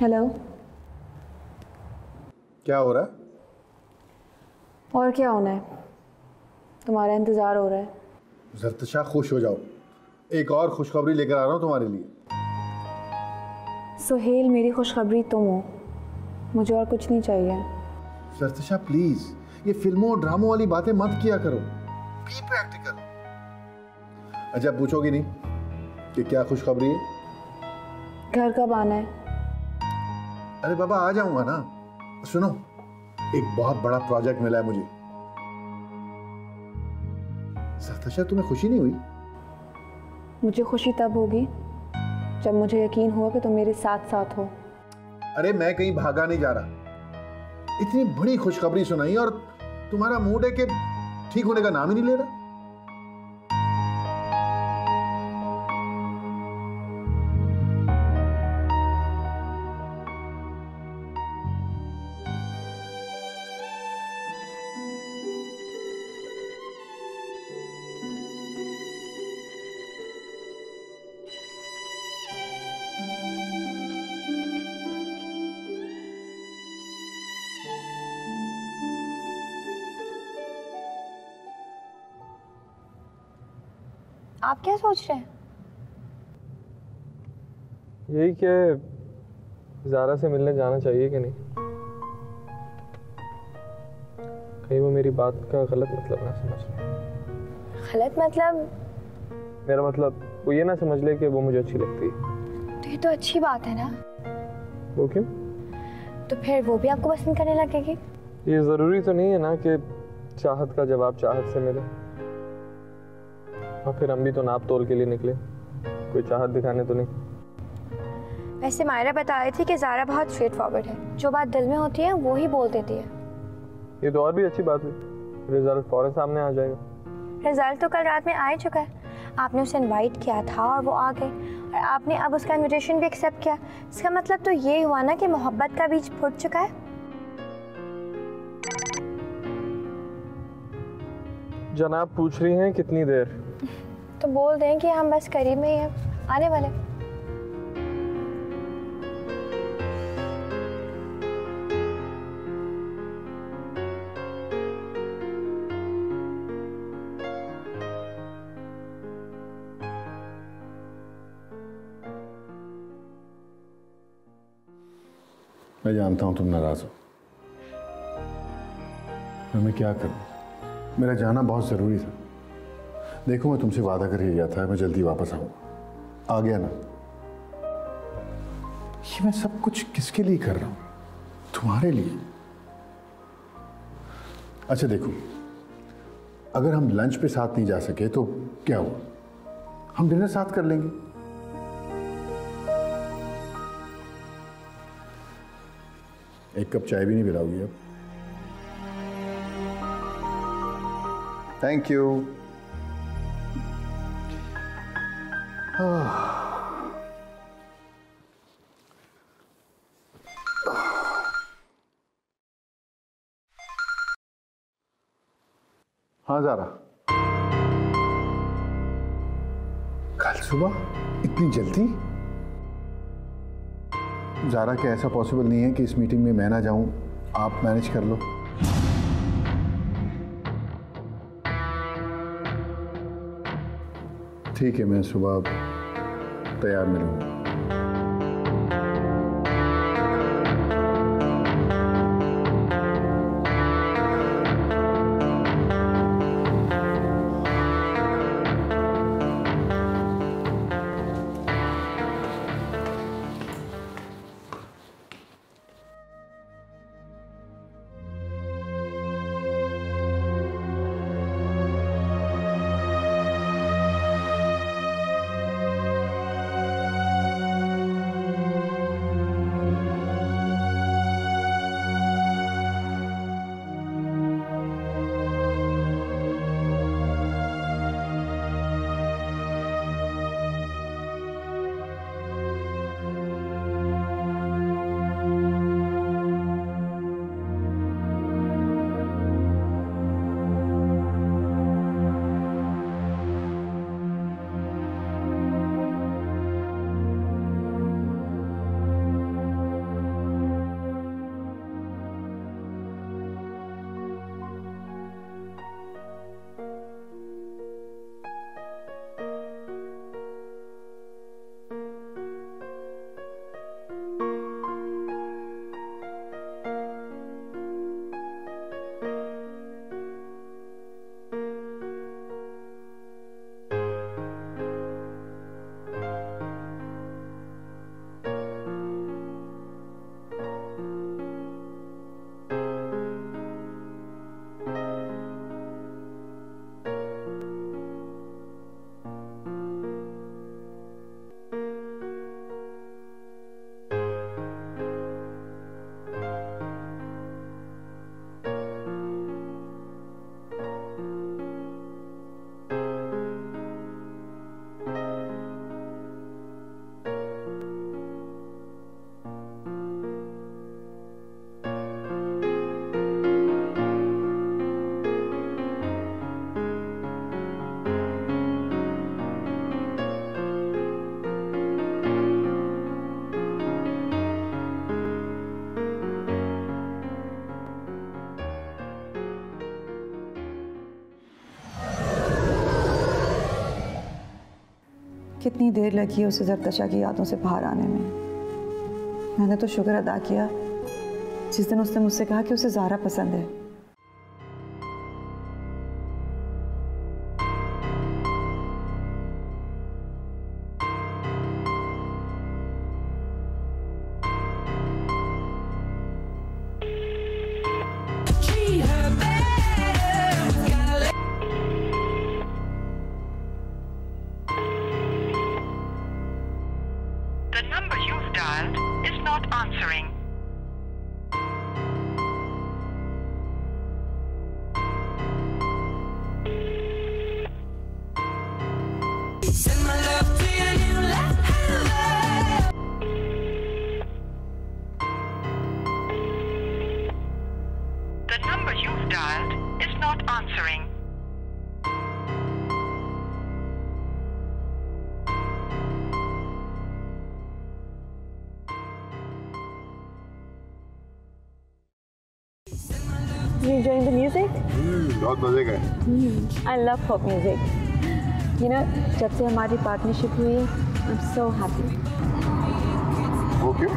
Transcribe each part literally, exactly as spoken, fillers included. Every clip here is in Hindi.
हेलो, क्या हो रहा है? और क्या होना है, तुम्हारा इंतजार हो रहा है। जरतुशा, खुश हो जाओ, एक और खुशखबरी लेकर आ रहा हूँ तुम्हारे लिए। सुहेल, मेरी खुशखबरी तुम हो, मुझे और कुछ नहीं चाहिए। जरतुशा प्लीज, ये फिल्मों और ड्रामों वाली बातें मत किया करो, बी प्रैक्टिकल। अच्छा पूछोगी नहीं कि क्या खुशखबरी है? घर कब आना है? अरे बाबा आ जाऊंगा ना। सुनो, एक बहुत बड़ा प्रोजेक्ट मिला है मुझे। सरतशा, तुम्हें खुशी नहीं हुई? मुझे खुशी तब होगी जब मुझे यकीन हो कि तुम मेरे साथ साथ हो। अरे मैं कहीं भागा नहीं जा रहा। इतनी बड़ी खुशखबरी सुनाई और तुम्हारा मूड है कि ठीक होने का नाम ही नहीं ले रहा। आप क्या सोच रहे हैं? यही क्या है, ज़ारा से मिलने जाना चाहिए कि नहीं, कहीं वो मेरी बात का गलत मतलब ना समझ। गलत मतलब? मेरा मतलब वो ये ना समझ ले कि वो मुझे अच्छी लगती है। तो ये तो अच्छी बात है ना। वो क्यों? तो फिर वो भी आपको पसंद करने लगेगी। ये ज़रूरी तो नहीं है ना कि चाहत का जवाब चाहत से मिले। और फिर हम भी तो नाप तोल के लिए निकले, कोई चाहत दिखाने तो नहीं। वैसे मायरा बता रही थी कि ज़ारा बहुत स्ट्रेट फॉरवर्ड है, जो बात दिल में होती है वो ही बोल देती है। ये तो और भी अच्छी बात है, रिजल्ट फौरन सामने आ जाएगा। रिजल्ट तो कल रात में आ ही चुका है। आपने उसे इनवाइट किया था और वो आ गई, और आपने अब उसका इन्विटेशन भी एक्सेप्ट किया। इसका मतलब तो ये हुआ ना कि मोहब्बत का बीज फूट चुका है। जनाब पूछ रही हैं कितनी देर, तो बोल दें कि हम बस करीब में ही हैं, आने वाले। मैं जानता हूं तुम नाराज हो, पर मैं क्या करूं, मेरा जाना बहुत ज़रूरी था। देखो मैं तुमसे वादा करके गया था मैं जल्दी वापस आऊँगा, आ गया ना। ये मैं सब कुछ किसके लिए कर रहा हूँ? तुम्हारे लिए। अच्छा देखो, अगर हम लंच पे साथ नहीं जा सके तो क्या हुआ, हम डिनर साथ कर लेंगे। एक कप चाय भी नहीं पिलाओगी अब? Thank you. हाँ ज़ारा, कल सुबह इतनी जल्दी? ज़ारा क्या ऐसा पॉसिबल नहीं है कि इस मीटिंग में मैं ना जाऊं, आप मैनेज कर लो? ठीक है, मैं सुबह तैयार मिलूंगा। कितनी देर लगी उसे जरदशा की यादों से बाहर आने में। मैंने तो शुक्र अदा किया जिस दिन उसने मुझसे कहा कि उसे ज़ारा पसंद है। You enjoying the music? Mm, बहुत मजे का है। Mm, I love pop music. You know, जब से हमारी partnership हुई, I'm so happy. वो क्यों?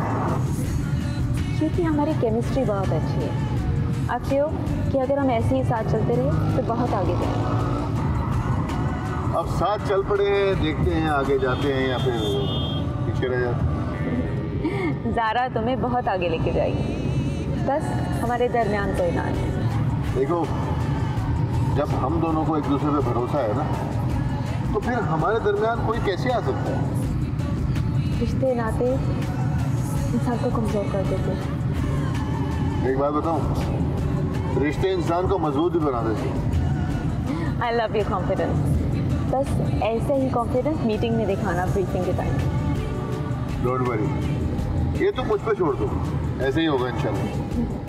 क्योंकि हमारी chemistry बहुत अच्छी है। आप क्यों? कि अगर हम ऐसे ही साथ चलते रहे, तो बहुत आगे जाएंगे। अब साथ चल पड़े, देखते हैं आगे जाते हैं या फिर पीछे रह जाते। ज़ारा तुम्हें बहुत आगे लेके जाएगी। बस हमारे दरमियान कोई ना है। देखो, जब हम दोनों को एक दूसरे पे भरोसा है ना, तो फिर हमारे दरमियान कोई कैसे आ सकता है? रिश्ते नाते इंसान को कमजोर कर देते हैं। एक बात बताऊं, रिश्ते इंसान को मजबूत भी बना देते हैं। I love your confidence. बस ऐसे ही confidence मीटिंग में दिखाना ब्रीफिंग के टाइम। Don't worry. ये तो मुझ पे छोड़ दो, ऐसे ही होगा इंशाल्लाह।